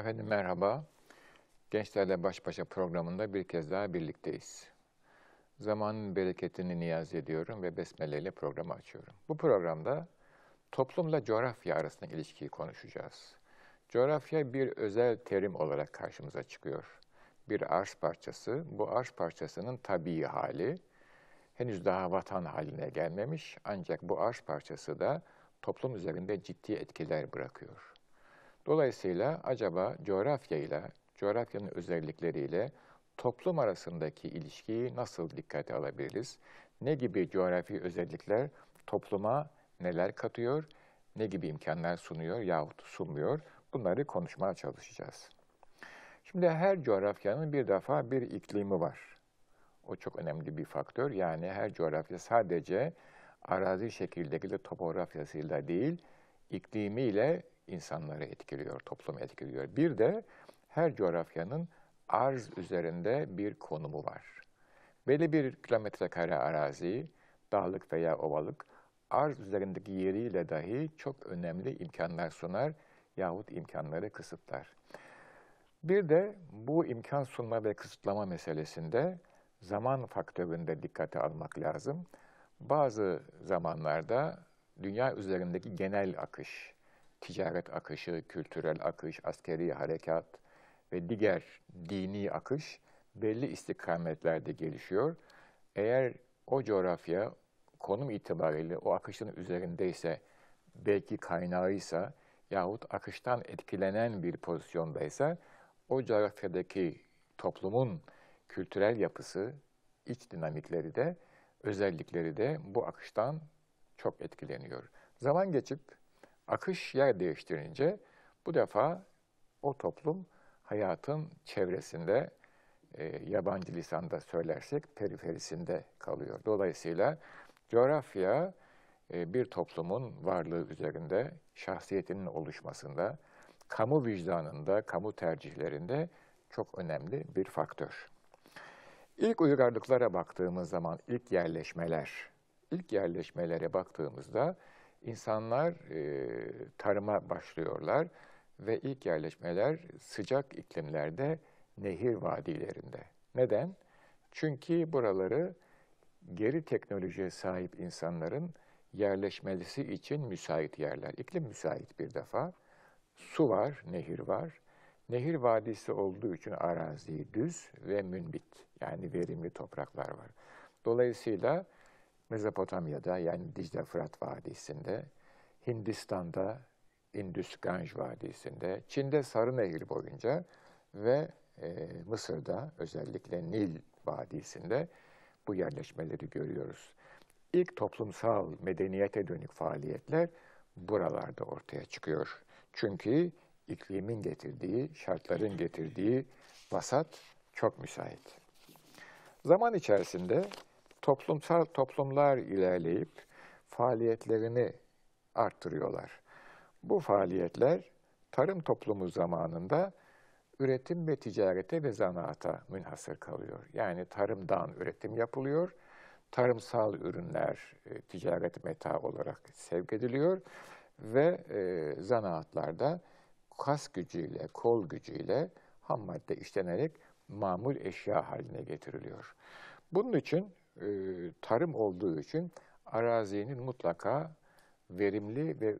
Efendim merhaba, Gençlerle Başbaşa programında bir kez daha birlikteyiz. Zamanın bereketini niyaz ediyorum ve besmele ile programı açıyorum. Bu programda toplumla coğrafya arasında ilişkiyi konuşacağız. Coğrafya bir özel terim olarak karşımıza çıkıyor. Bir arz parçası, bu arz parçasının tabii hali, henüz daha vatan haline gelmemiş ancak bu arz parçası da toplum üzerinde ciddi etkiler bırakıyor. Dolayısıyla acaba coğrafyayla, coğrafyanın özellikleriyle toplum arasındaki ilişkiyi nasıl dikkate alabiliriz? Ne gibi coğrafi özellikler topluma neler katıyor, ne gibi imkanlar sunuyor yahut sunmuyor? Bunları konuşmaya çalışacağız. Şimdi her coğrafyanın bir defa bir iklimi var. O çok önemli bir faktör. Yani her coğrafya sadece arazi şekildeki de topografyasıyla değil, iklimiyle insanları etkiliyor, toplumu etkiliyor. Bir de her coğrafyanın arz üzerinde bir konumu var. Belli bir kilometrekare arazi, dağlık veya ovalık, arz üzerindeki yeriyle dahi çok önemli imkanlar sunar yahut imkanları kısıtlar. Bir de bu imkan sunma ve kısıtlama meselesinde zaman faktöründe dikkate almak lazım. Bazı zamanlarda dünya üzerindeki genel akış, ticaret akışı, kültürel akış, askeri harekat ve diğer dini akış belli istikametlerde gelişiyor. Eğer o coğrafya konum itibariyle o akışın üzerindeyse, belki kaynağıysa yahut akıştan etkilenen bir pozisyondaysa, o coğrafyadaki toplumun kültürel yapısı, iç dinamikleri de, özellikleri de bu akıştan çok etkileniyor. Zaman geçip akış yer değiştirince bu defa o toplum hayatın çevresinde, yabancı lisanda söylersek periferisinde kalıyor. Dolayısıyla coğrafya bir toplumun varlığı üzerinde, şahsiyetinin oluşmasında, kamu vicdanında, kamu tercihlerinde çok önemli bir faktör. İlk uygarlıklara baktığımız zaman, ilk yerleşmelere baktığımızda insanlar tarıma başlıyorlar ve ilk yerleşmeler sıcak iklimlerde, nehir vadilerinde. Neden? Çünkü buraları geri teknolojiye sahip insanların yerleşmesi için müsait yerler. İklim müsait bir defa. Su var, nehir var. Nehir vadisi olduğu için arazi düz ve münbit, yani verimli topraklar var. Dolayısıyla Mezopotamya'da, yani Dicle-Fırat Vadisi'nde, Hindistan'da, Indus-Ganj Vadisi'nde, Çin'de Sarı Nehir boyunca ve Mısır'da özellikle Nil Vadisi'nde bu yerleşmeleri görüyoruz. İlk toplumsal medeniyete dönük faaliyetler buralarda ortaya çıkıyor. Çünkü iklimin getirdiği, şartların getirdiği vasat çok müsait. Zaman içerisinde toplumsal toplumlar ilerleyip faaliyetlerini arttırıyorlar. Bu faaliyetler tarım toplumu zamanında üretim ve ticarete ve zanaata münhasır kalıyor. Yani tarımdan üretim yapılıyor, tarımsal ürünler ticaret meta olarak sevk ediliyor ve zanaatlarda kas gücüyle, kol gücüyle ham madde işlenerek mamul eşya haline getiriliyor. Bunun için tarım olduğu için arazinin mutlaka verimli ve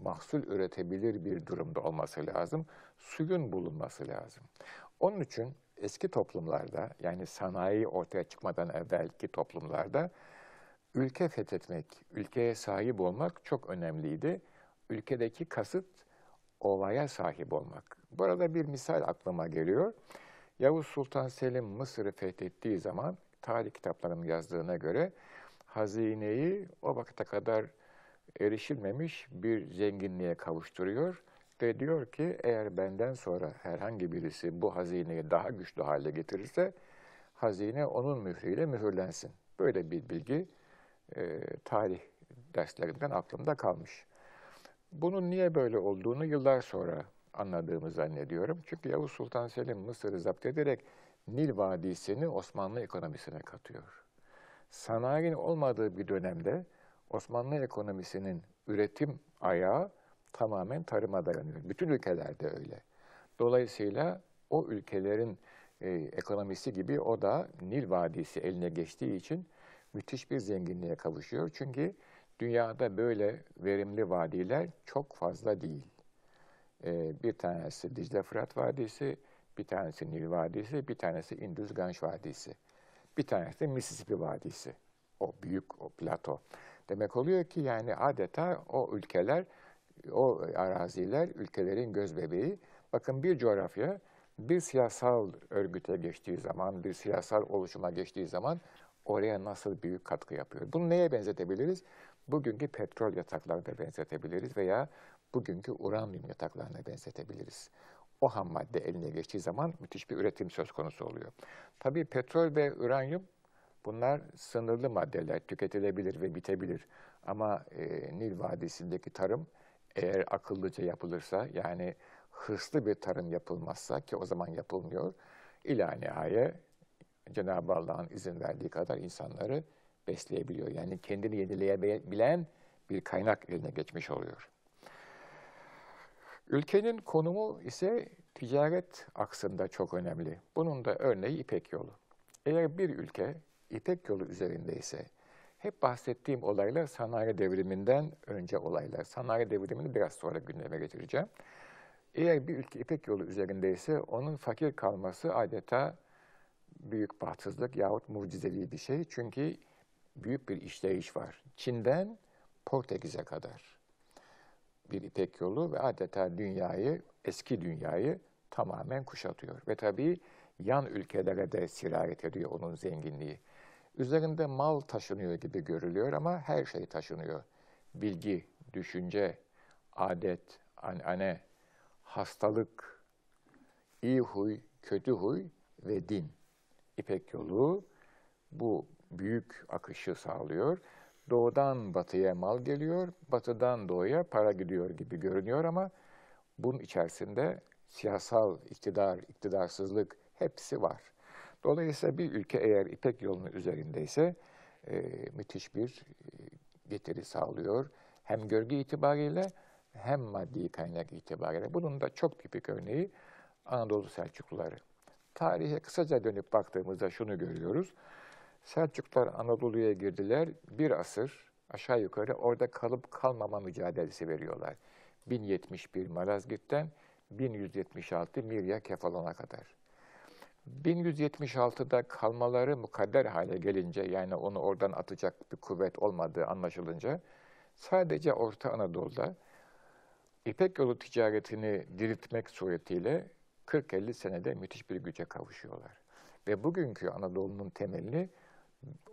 mahsul üretebilir bir durumda olması lazım. Suyun bulunması lazım. Onun için eski toplumlarda, yani sanayi ortaya çıkmadan evvelki toplumlarda ülke fethetmek, ülkeye sahip olmak çok önemliydi. Ülkedeki kasıt ovaya sahip olmak. Burada bir misal aklıma geliyor. Yavuz Sultan Selim Mısır'ı fethettiği zaman tarih kitaplarının yazdığına göre hazineyi o vakte kadar erişilmemiş bir zenginliğe kavuşturuyor ve diyor ki eğer benden sonra herhangi birisi bu hazineyi daha güçlü hale getirirse hazine onun mührüyle mühürlensin. Böyle bir bilgi tarih derslerinden aklımda kalmış. Bunun niye böyle olduğunu yıllar sonra anladığımı zannediyorum. Çünkü Yavuz Sultan Selim Mısır'ı zapt ederek Nil Vadisi'ni Osmanlı ekonomisine katıyor. Sanayinin olmadığı bir dönemde Osmanlı ekonomisinin üretim ayağı tamamen tarıma dayanıyor. Bütün ülkelerde öyle. Dolayısıyla o ülkelerin ekonomisi gibi o da Nil Vadisi eline geçtiği için müthiş bir zenginliğe kavuşuyor. Çünkü dünyada böyle verimli vadiler çok fazla değil. Bir tanesi Dicle Fırat Vadisi, bir tanesi Nil Vadisi, bir tanesi İndus Ganj Vadisi, bir tanesi de Mississippi Vadisi. O büyük, o plato. Demek oluyor ki yani adeta o ülkeler, o araziler ülkelerin göz bebeği. Bakın bir coğrafya bir siyasal örgüte geçtiği zaman, bir siyasal oluşuma geçtiği zaman oraya nasıl büyük katkı yapıyor? Bunu neye benzetebiliriz? Bugünkü petrol yataklarına benzetebiliriz veya bugünkü uranyum yataklarına benzetebiliriz. O ham madde eline geçtiği zaman müthiş bir üretim söz konusu oluyor. Tabii petrol ve uranyum bunlar sınırlı maddeler, tüketilebilir ve bitebilir. Ama Nil Vadisi'ndeki tarım eğer akıllıca yapılırsa, yani hırslı bir tarım yapılmazsa ki o zaman yapılmıyor, ila nihaya Cenab-ı Allah'ın izin verdiği kadar insanları besleyebiliyor. Yani kendini yenileyebilen bir kaynak eline geçmiş oluyor. Ülkenin konumu ise ticaret aksında çok önemli. Bunun da örneği İpek Yolu. Eğer bir ülke İpek Yolu üzerindeyse, hep bahsettiğim olaylar sanayi devriminden önce olaylar. Sanayi devrimini biraz sonra gündeme getireceğim. Eğer bir ülke İpek Yolu üzerindeyse onun fakir kalması adeta büyük bahtsızlık yahut mucizeli bir şey. Çünkü büyük bir işleyiş var. Çin'den Portekiz'e kadar bir İpek Yolu ve adeta dünyayı, eski dünyayı tamamen kuşatıyor. Ve tabii yan ülkelere de sirayet ediyor onun zenginliği. Üzerinde mal taşınıyor gibi görülüyor ama her şey taşınıyor. Bilgi, düşünce, adet, anane, hastalık, iyi huy, kötü huy ve din. İpek Yolu bu büyük akışı sağlıyor. Doğudan batıya mal geliyor, batıdan doğuya para gidiyor gibi görünüyor ama bunun içerisinde siyasal iktidar, iktidarsızlık hepsi var. Dolayısıyla bir ülke eğer İpek Yolu'nun üzerindeyse müthiş bir getiri sağlıyor. Hem görgü itibariyle hem maddi kaynak itibariyle. Bunun da çok tipik örneği Anadolu Selçukluları. Tarihe kısaca dönüp baktığımızda şunu görüyoruz. Selçuklular Anadolu'ya girdiler. Bir asır aşağı yukarı orada kalıp kalmama mücadelesi veriyorlar. 1071 Malazgirt'ten 1176 Mirya Kefalan'a kadar. 1176'da kalmaları mukadder hale gelince, yani onu oradan atacak bir kuvvet olmadığı anlaşılınca, sadece Orta Anadolu'da İpek Yolu ticaretini diriltmek suretiyle 40-50 senede müthiş bir güce kavuşuyorlar. Ve bugünkü Anadolu'nun temelini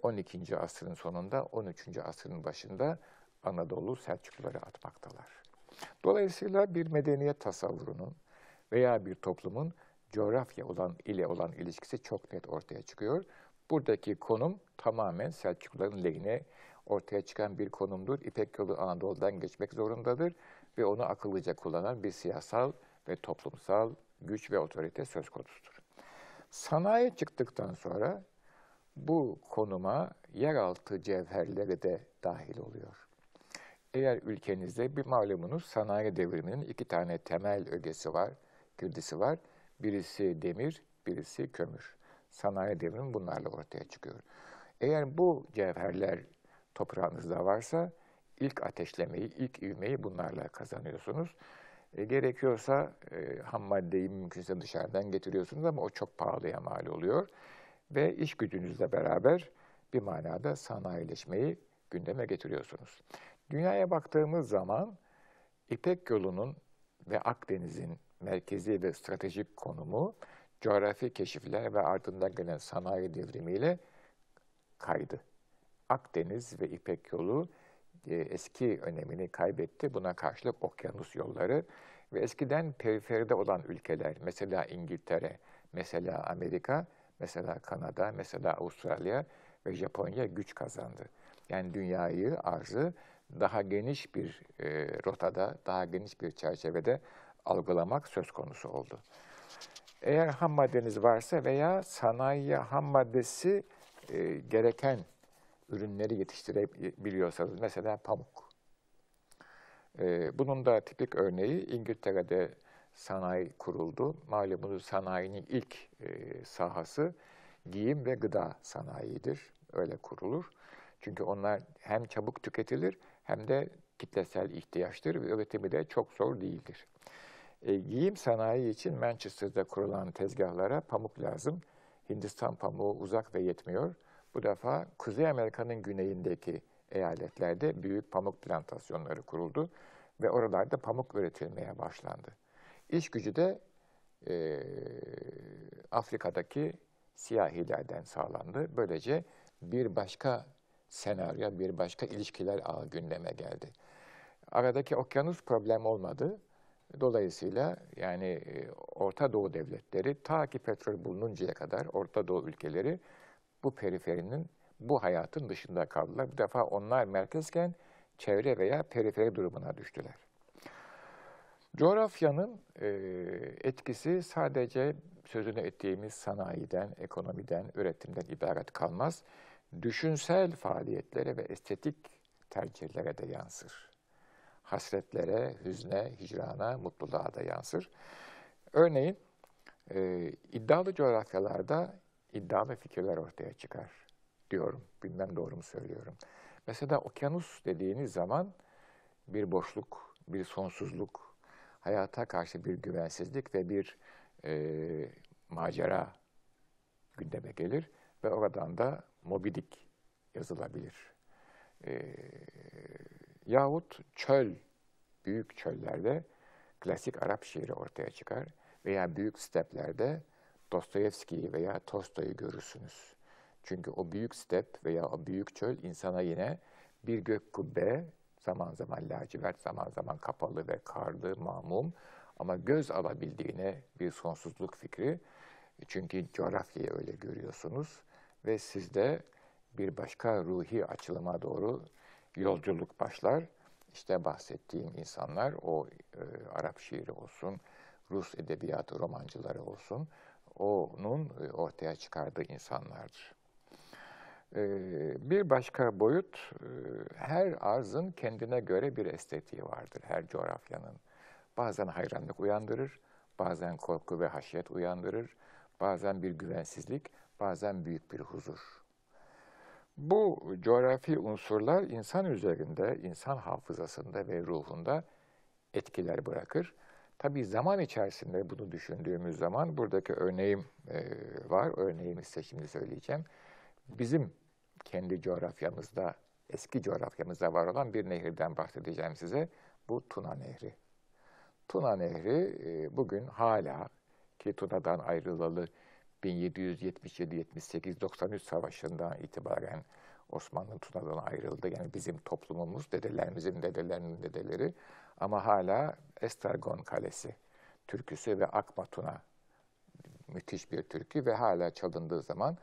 12. asrın sonunda, 13. asrın başında Anadolu Selçukluları atmaktalar. Dolayısıyla bir medeniyet tasavvurunun veya bir toplumun coğrafya ile olan ilişkisi çok net ortaya çıkıyor. Buradaki konum tamamen Selçukluların lehine ortaya çıkan bir konumdur. İpek Yolu Anadolu'dan geçmek zorundadır ve onu akıllıca kullanan bir siyasal ve toplumsal güç ve otorite söz konusudur. Sanayi çıktıktan sonra bu konuma yeraltı cevherleri de dahil oluyor. Eğer ülkenizde bir malumunuz sanayi devriminin iki tane temel ögesi var, girdisi var. Birisi demir, birisi kömür. Sanayi devrimi bunlarla ortaya çıkıyor. Eğer bu cevherler toprağınızda varsa ilk ateşlemeyi, ilk ivmeyi bunlarla kazanıyorsunuz. Gerekiyorsa ham maddeyi mümkünse dışarıdan getiriyorsunuz ama o çok pahalıya mal oluyor. Ve iş gücünüzle beraber bir manada sanayileşmeyi gündeme getiriyorsunuz. Dünyaya baktığımız zaman İpek Yolu'nun ve Akdeniz'in merkezi ve stratejik konumu coğrafi keşifler ve ardından gelen sanayi devrimiyle kaydı. Akdeniz ve İpek Yolu eski önemini kaybetti. Buna karşılık okyanus yolları ve eskiden periferide olan ülkeler, mesela İngiltere, mesela Amerika, mesela Kanada, mesela Avustralya ve Japonya güç kazandı. Yani dünyayı, arzı daha geniş bir rotada, daha geniş bir çerçevede algılamak söz konusu oldu. Eğer ham maddeniz varsa veya sanayiye ham maddesi gereken ürünleri yetiştirebiliyorsanız, mesela pamuk Bunun da tipik örneği İngiltere'de sanayi kuruldu. Malumunuz sanayinin ilk sahası giyim ve gıda sanayidir. Öyle kurulur. Çünkü onlar hem çabuk tüketilir hem de kitlesel ihtiyaçtır ve üretimi de çok zor değildir. Giyim sanayi için Manchester'da kurulan tezgahlara pamuk lazım. Hindistan pamuğu uzak ve yetmiyor. Bu defa Kuzey Amerika'nın güneyindeki eyaletlerde büyük pamuk plantasyonları kuruldu ve oralarda pamuk üretilmeye başlandı. İş gücü de Afrika'daki siyahilerden sağlandı. Böylece bir başka senaryo, bir başka ilişkiler ağı gündeme geldi. Aradaki okyanus problem olmadı. Dolayısıyla yani Orta Doğu devletleri ta ki petrol bulununcaya kadar Orta Doğu ülkeleri bu periferinin, bu hayatın dışında kaldılar. Bir defa onlar merkezken çevre veya periferi durumuna düştüler. Coğrafyanın etkisi sadece sözünü ettiğimiz sanayiden, ekonomiden, üretimden ibaret kalmaz. Düşünsel faaliyetlere ve estetik tercihlere de yansır. Hasretlere, hüzne, hicrana, mutluluğa da yansır. Örneğin iddialı coğrafyalarda iddialı fikirler ortaya çıkar diyorum. Bilmem doğru mu söylüyorum. Mesela okyanus dediğiniz zaman bir boşluk, bir sonsuzluk, hayata karşı bir güvensizlik ve bir macera gündeme gelir ve oradan da Moby Dick yazılabilir. Yahut çöl, büyük çöllerde klasik Arap şiiri ortaya çıkar veya büyük steplerde Dostoyevski'yi veya Tolstoy'u görürsünüz. Çünkü o büyük step veya o büyük çöl insana yine bir gök kubbe, zaman zaman lacivert, zaman zaman kapalı ve karlı, mamum ama göz alabildiğine bir sonsuzluk fikri. Çünkü coğrafyayı öyle görüyorsunuz ve sizde bir başka ruhi açılıma doğru yolculuk başlar. İşte bahsettiğim insanlar, o Arap şiiri olsun, Rus edebiyatı romancıları olsun, onun ortaya çıkardığı insanlardır. Bir başka boyut, her arzın kendine göre bir estetiği vardır, her coğrafyanın. Bazen hayranlık uyandırır, bazen korku ve haşiyet uyandırır, bazen bir güvensizlik, bazen büyük bir huzur. Bu coğrafi unsurlar insan üzerinde, insan hafızasında ve ruhunda etkiler bırakır. Tabii zaman içerisinde bunu düşündüğümüz zaman, buradaki örneğim var, örneğimi size şimdi söyleyeceğim. Bizim kendi coğrafyamızda, eski coğrafyamızda var olan bir nehirden bahsedeceğim size. Bu Tuna Nehri. Tuna Nehri bugün hala, ki Tuna'dan ayrılalı 1777-78-93 savaşından itibaren Osmanlı Tuna'dan ayrıldı. Yani bizim toplumumuz, dedelerimizin dedelerinin dedeleri. Ama hala Estragon Kalesi, türküsü ve Akma Tuna müthiş bir türkü ve hala çalındığı zaman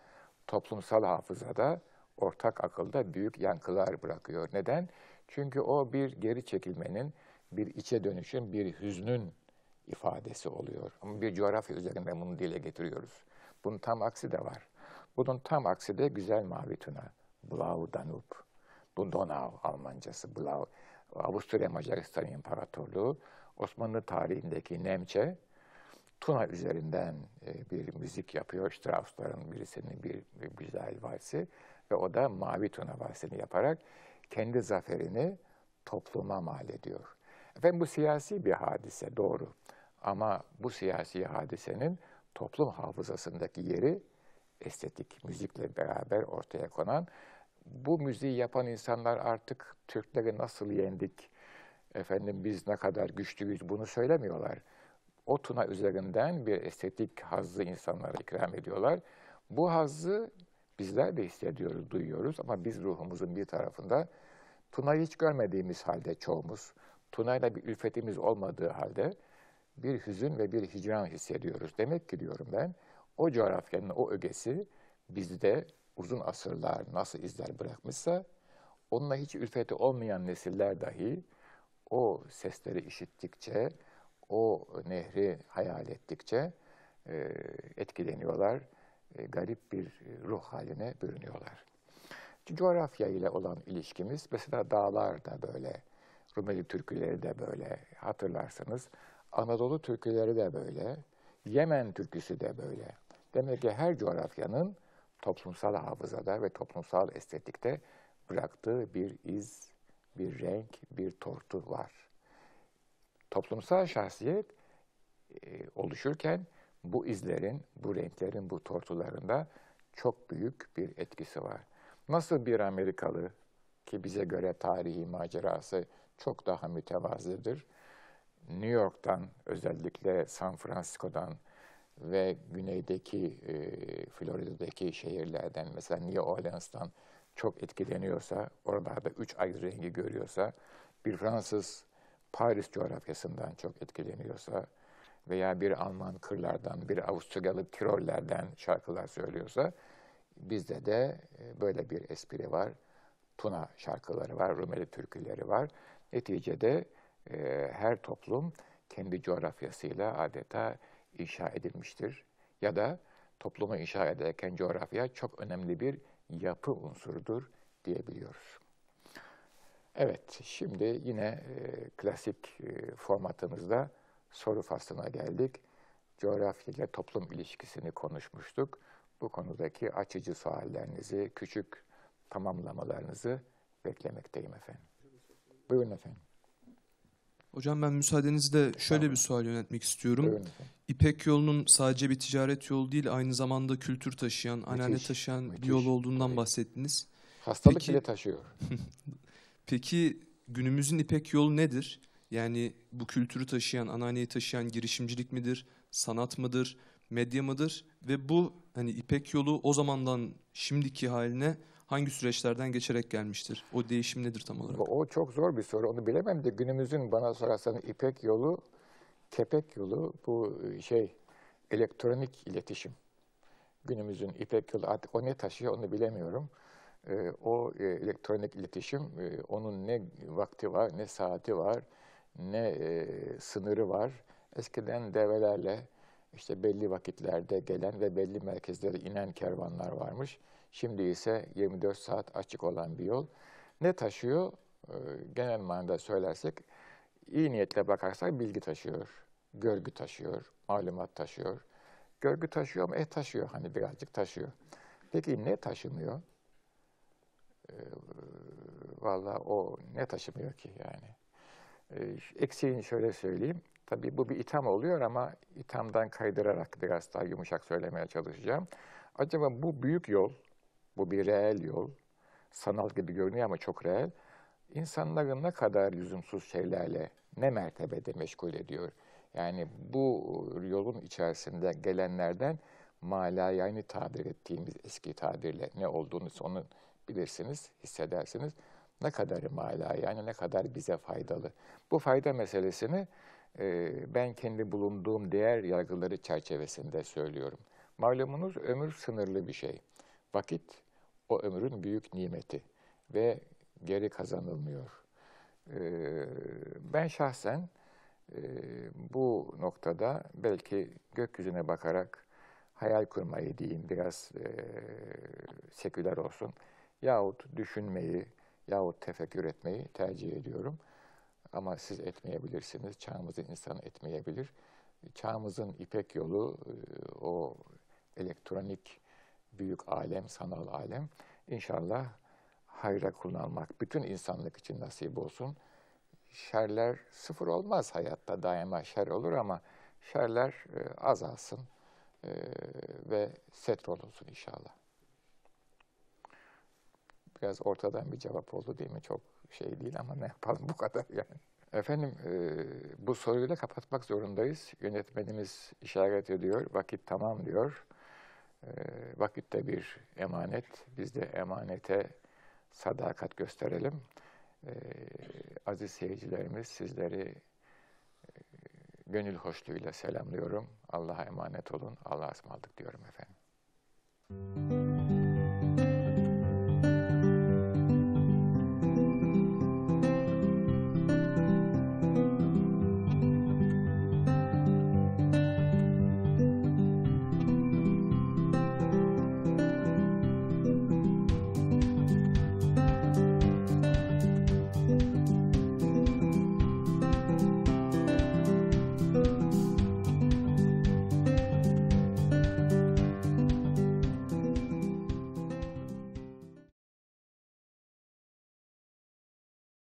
toplumsal hafızada, ortak akılda büyük yankılar bırakıyor. Neden? Çünkü o bir geri çekilmenin, bir içe dönüşün, bir hüznün ifadesi oluyor. Ama bir coğrafya üzerinde bunu dile getiriyoruz. Bunun tam aksi de var. Bunun tam aksi de güzel mavi tuna, Blau Danube, bu Donau Almancası, Blau, Avusturya Macaristan İmparatorluğu, Osmanlı tarihindeki Nemçe, Tuna üzerinden bir müzik yapıyor. Strauss'ların birisinin bir güzel valsi ve o da Mavi Tuna valsini yaparak kendi zaferini topluma mal ediyor. Efendim bu siyasi bir hadise, doğru. Ama bu siyasi hadisenin toplum hafızasındaki yeri estetik, müzikle beraber ortaya konan, bu müziği yapan insanlar artık Türkleri nasıl yendik, efendim biz ne kadar güçlüyüz bunu söylemiyorlar. O Tuna üzerinden bir estetik hazzı insanlara ikram ediyorlar. Bu hazzı bizler de hissediyoruz, duyuyoruz ama biz ruhumuzun bir tarafında Tuna'yı hiç görmediğimiz halde çoğumuz, Tuna'yla bir ülfetimiz olmadığı halde bir hüzün ve bir hicran hissediyoruz. Demek ki diyorum ben, o coğrafyanın o ögesi bizde uzun asırlar nasıl izler bırakmışsa, onunla hiç ülfeti olmayan nesiller dahi o sesleri işittikçe, o nehri hayal ettikçe etkileniyorlar, garip bir ruh haline bürünüyorlar. Coğrafya ile olan ilişkimiz, mesela dağlar da böyle, Rumeli türküleri de böyle, hatırlarsınız. Anadolu türküleri de böyle, Yemen türküsü de böyle. Demek ki her coğrafyanın toplumsal hafızada ve toplumsal estetikte bıraktığı bir iz, bir renk, bir tortu var. Toplumsal şahsiyet oluşurken bu izlerin, bu renklerin, bu tortularında çok büyük bir etkisi var. Nasıl bir Amerikalı, ki bize göre tarihi macerası çok daha mütevazıdır, New York'tan, özellikle San Francisco'dan ve güneydeki Florida'daki şehirlerden, mesela New Orleans'tan çok etkileniyorsa, oralarda üç ayrı rengi görüyorsa, bir Fransız Paris coğrafyasından çok etkileniyorsa veya bir Alman kırlardan, bir Avusturyalı Tirollerden şarkılar söylüyorsa, bizde de böyle bir espri var. Tuna şarkıları var, Rumeli türküleri var. Neticede her toplum kendi coğrafyasıyla adeta inşa edilmiştir. Ya da toplumu inşa ederken coğrafya çok önemli bir yapı unsurudur diyebiliyoruz. Evet, şimdi yine klasik formatımızda soru faslına geldik. Coğrafya ile toplum ilişkisini konuşmuştuk. Bu konudaki açıcı suallerinizi, küçük tamamlamalarınızı beklemekteyim efendim. Buyurun efendim. Hocam ben müsaadenizle şöyle bir sual yönetmek istiyorum. İpek yolunun sadece bir ticaret yolu değil, aynı zamanda kültür taşıyan, müthiş, anane taşıyan müthiş bir yol olduğundan bahsettiniz. Hastalık bile taşıyor. Peki günümüzün İpek yolu nedir? Yani bu kültürü taşıyan, ananeyi taşıyan girişimcilik midir, sanat mıdır, medya mıdır? Ve bu hani İpek yolu o zamandan şimdiki haline hangi süreçlerden geçerek gelmiştir? O değişim nedir tam olarak? O çok zor bir soru. Onu bilemem de günümüzün bana sorarsanız İpek yolu, kepek yolu, bu elektronik iletişim. Günümüzün İpek yolu artık o ne taşıyor onu bilemiyorum. O elektronik iletişim, onun ne vakti var, ne saati var, ne sınırı var. Eskiden develerle belli vakitlerde gelen ve belli merkezlere inen kervanlar varmış. Şimdi ise 24 saat açık olan bir yol. Ne taşıyor? Genel manada söylersek, iyi niyetle bakarsak bilgi taşıyor, görgü taşıyor, malumat taşıyor. Görgü taşıyor ama taşıyor, hani birazcık taşıyor. Peki ne taşımıyor? Vallahi o ne taşımıyor ki yani? Eksiğini şöyle söyleyeyim. Tabii bu bir itham oluyor ama ithamdan kaydırarak biraz daha yumuşak söylemeye çalışacağım. Acaba bu büyük yol, bu bir reel yol, sanal gibi görünüyor ama çok reel, insanların ne kadar lüzumsuz şeylerle, ne mertebede meşgul ediyor? Yani bu yolun içerisinde gelenlerden mala, yani tabir ettiğimiz eski tabirle ne olduğunu onu bilirsiniz, hissedersiniz. Ne kadarı mala, yani ne kadar bize faydalı. Bu fayda meselesini ben kendi bulunduğum değer yargıları çerçevesinde söylüyorum. Malumunuz ömür sınırlı bir şey. Vakit o ömrün büyük nimeti ve geri kazanılmıyor. Ben şahsen bu noktada belki gökyüzüne bakarak hayal kurmayı diyeyim, biraz seküler olsun, yahut düşünmeyi, yahut tefekkür etmeyi tercih ediyorum. Ama siz etmeyebilirsiniz, çağımızın insanı etmeyebilir. Çağımızın İpek yolu, o elektronik büyük alem, sanal alem, inşallah hayra kullanmak bütün insanlık için nasip olsun. Şerler sıfır olmaz hayatta, daima şer olur ama şerler azalsın ve setrol olsun inşallah. Biraz ortadan bir cevap oldu değil mi? Çok değil ama ne yapalım, bu kadar yani. Efendim bu soruyu da kapatmak zorundayız. Yönetmenimiz işaret ediyor, vakit tamam diyor. Vakit de bir emanet. Biz de emanete sadakat gösterelim. Aziz seyircilerimiz, sizleri gönül hoşluğuyla selamlıyorum. Allah'a emanet olun. Allah'a ısmarladık diyorum efendim.